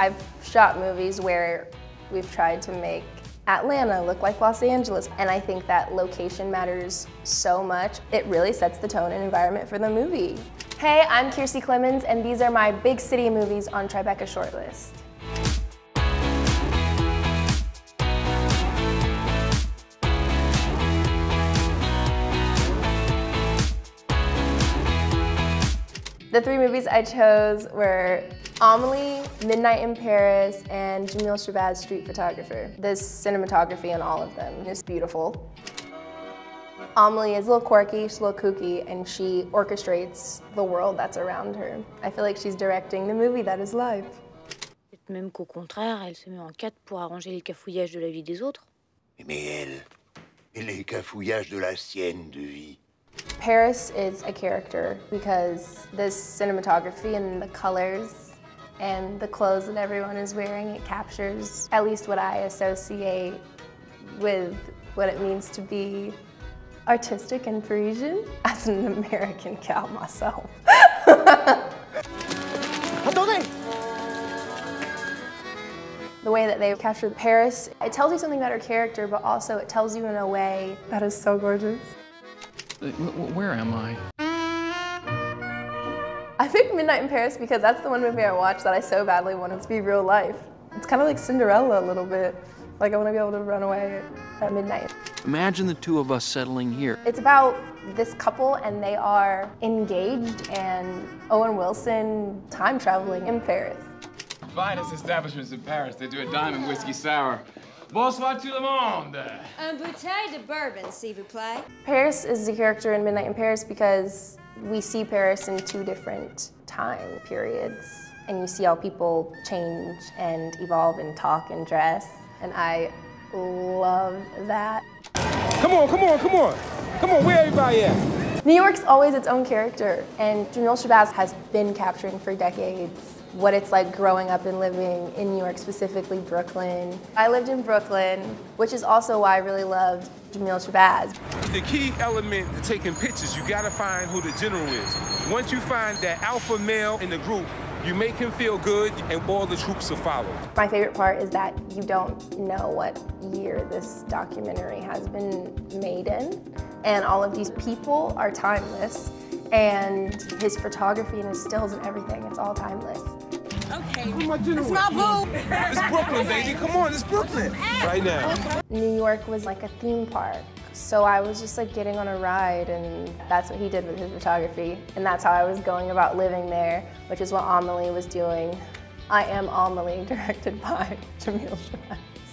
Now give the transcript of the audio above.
I've shot movies where we've tried to make Atlanta look like Los Angeles, and I think that location matters so much. It really sets the tone and environment for the movie. Hey, I'm Kiersey Clemons, and these are my big city movies on Tribeca Shortlist. The three movies I chose were Amélie, Midnight in Paris, and Jamel Shabazz, Street Photographer. The cinematography on all of them is beautiful. Amélie is a little quirky, she's a little kooky, and she orchestrates the world that's around her. I feel like she's directing the movie that is life. Même qu'au contraire, elle se met en quatre pour arranger les cafouillages de la vie des autres. Mais elle les cafouillages de la sienne de vie. Paris is a character because the cinematography and the colors and the clothes that everyone is wearing, it captures at least what I associate with what it means to be artistic and Parisian as an American cow myself. The way that they capture Paris, it tells you something about her character, but also it tells you in a way that is so gorgeous. Where am I? I picked Midnight in Paris because that's the one movie I watched that I so badly wanted to be real life. It's kind of like Cinderella a little bit. Like I want to be able to run away at midnight. Imagine the two of us settling here. It's about this couple and they are engaged and Owen Wilson time traveling in Paris. Finest establishments in Paris. They do a diamond whiskey sour. Bonsoir tout le monde! Une bouteille de bourbon, s'il vous plaît. Paris is the character in Midnight in Paris because we see Paris in two different time periods. And you see how people change and evolve and talk and dress. And I love that. Come on, come on, come on! Come on, where everybody at? New York's always its own character. And Jamel Shabazz has been capturing for decades what it's like growing up and living in New York, specifically Brooklyn. I lived in Brooklyn, which is also why I really loved Jamel Shabazz. The key element to taking pictures, you gotta find who the general is. Once you find that alpha male in the group, you make him feel good and all the troops will follow. My favorite part is that you don't know what year this documentary has been made in, and all of these people are timeless. And his photography and his stills and everything, it's all timeless. Okay, it's my boo. It's Brooklyn, baby, come on, it's Brooklyn. Right now. New York was like a theme park, so I was just like getting on a ride, and that's what he did with his photography, and that's how I was going about living there, which is what Amélie was doing. I Am Amélie, directed by Jamel Shabazz.